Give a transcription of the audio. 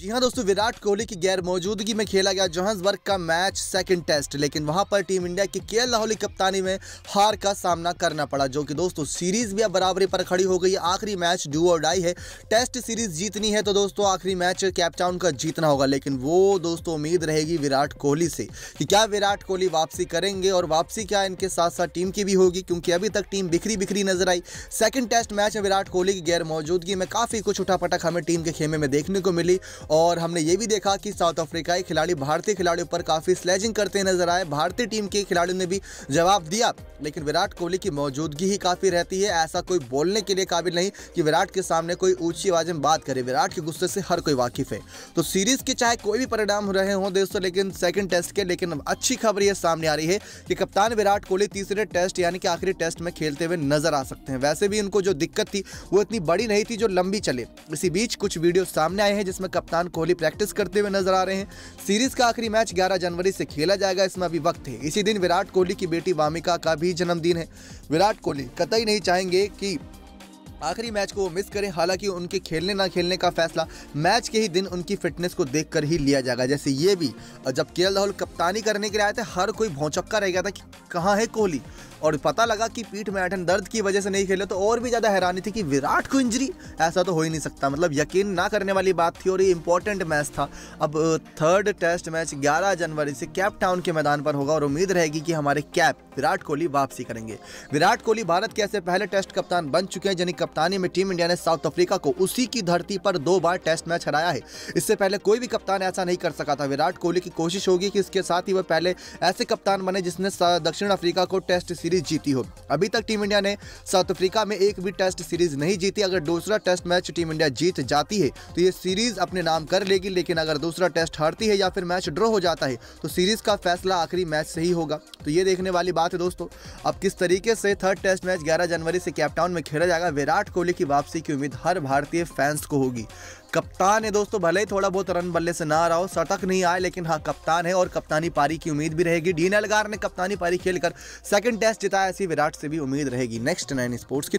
जी हाँ दोस्तों, विराट कोहली की गैर मौजूदगी में खेला गया जोहान्सबर्ग का मैच सेकंड टेस्ट, लेकिन वहां पर टीम इंडिया की केएल राहुल की कप्तानी में हार का सामना करना पड़ा, जो कि दोस्तों सीरीज भी अब बराबरी पर खड़ी हो गई। आखिरी मैच डू और डाई है, टेस्ट सीरीज जीतनी है तो दोस्तों आखिरी मैच केप टाउन का जीतना होगा। लेकिन वो दोस्तों उम्मीद रहेगी विराट कोहली से कि क्या विराट कोहली वापसी करेंगे, और वापसी क्या इनके साथ साथ टीम की भी होगी, क्योंकि अभी तक टीम बिखरी बिखरी नजर आई। सेकंड टेस्ट मैच में विराट कोहली की गैर मौजूदगी में काफ़ी कुछ उठापटक हमें टीम के खेमे में देखने को मिली, और हमने ये भी देखा कि साउथ अफ्रीकाई खिलाड़ी भारतीय खिलाड़ियों पर काफ़ी स्लैजिंग करते नजर आए। भारतीय टीम के खिलाड़ियों ने भी जवाब दिया, लेकिन विराट कोहली की मौजूदगी ही काफ़ी रहती है। ऐसा कोई बोलने के लिए काबिल नहीं कि विराट के सामने कोई ऊंची आवाज़ में बात करे। विराट के गुस्से से हर कोई वाकिफ है। तो सीरीज के चाहे कोई भी परिणाम हो रहे हों दोस्तों, लेकिन सेकेंड टेस्ट के लेकिन अच्छी खबर ये सामने आ रही है कि कप्तान विराट कोहली तीसरे टेस्ट यानी कि आखिरी टेस्ट में खेलते हुए नजर आ सकते हैं। वैसे भी उनको जो दिक्कत थी वो इतनी बड़ी नहीं थी जो लंबी चले। इसी बीच कुछ वीडियो सामने आए हैं जिसमें कप्तान कोहली प्रैक्टिस करते हुए नजर आ रहे हैं। सीरीज का आखिरी मैच 11 जनवरी से खेला जाएगा, इसमें अभी वक्त है। इसी दिन विराट कोहली की बेटी वामिका का भी जन्मदिन है। विराट कोहली कतई नहीं चाहेंगे कि आखिरी मैच को वो मिस करें। हालांकि उनके खेलने ना खेलने का फैसला मैच के ही दिन उनकी फिटनेस को देखकर ही लिया जाएगा। जैसे ये भी जब केएल राहुल कप्तानी करने के लिए आए थे, हर कोई भौंचक्का रह गया था कि कहाँ है कोहली, और पता लगा कि पीठ में ऐंठन दर्द की वजह से नहीं खेले, तो और भी ज़्यादा हैरानी थी कि विराट को इंजरी, ऐसा तो हो ही नहीं सकता। मतलब यकीन ना करने वाली बात थी, और ये इंपॉर्टेंट मैच था। अब थर्ड टेस्ट मैच 11 जनवरी से केप टाउन के मैदान पर होगा, और उम्मीद रहेगी कि हमारे कैप विराट कोहली वापसी करेंगे। विराट कोहली भारत के ऐसे पहले टेस्ट कप्तान बन चुके हैं जिनकी कप्तानी में टीम इंडिया ने साउथ अफ्रीका को उसी की धरती पर 2 बार टेस्ट मैच हराया है। इससे पहले कोई भी कप्तान ऐसा नहीं कर सका था। विराट कोहली की कोशिश होगी कि इसके साथ ही वह पहले ऐसे कप्तान बने जिसने दक्षिण अफ्रीका को टेस्ट सीरीज जीती हो। अभी तक टीम इंडिया ने साउथ अफ्रीका में एक भी टेस्ट सीरीज नहीं जीती। अगर दूसरा टेस्ट मैच टीम इंडिया जीत जाती है तो ये सीरीज अपने नाम कर लेगी, लेकिन अगर दूसरा टेस्ट हारती है या फिर मैच ड्रॉ हो जाता है तो सीरीज का फैसला आखिरी मैच से ही होगा। तो ये देखने वाली बात है दोस्तों। अब किस तरीके से थर्ड टेस्ट मैच 11 जनवरी से केप टाउन में खेला जाएगा, विराट कोहली की वापसी की उम्मीद हर भारतीय फैंस को होगी। कप्तान है दोस्तों, भले ही थोड़ा बहुत रन बल्ले से ना रहा हो, शतक नहीं आए, लेकिन हाँ कप्तान है और कप्तानी पारी की उम्मीद भी रहेगी। डीन एलगार ने कप्तानी पारी खेलकर सेकंड टेस्ट जिताया, ऐसी विराट से भी उम्मीद रहेगी। Next 9 sports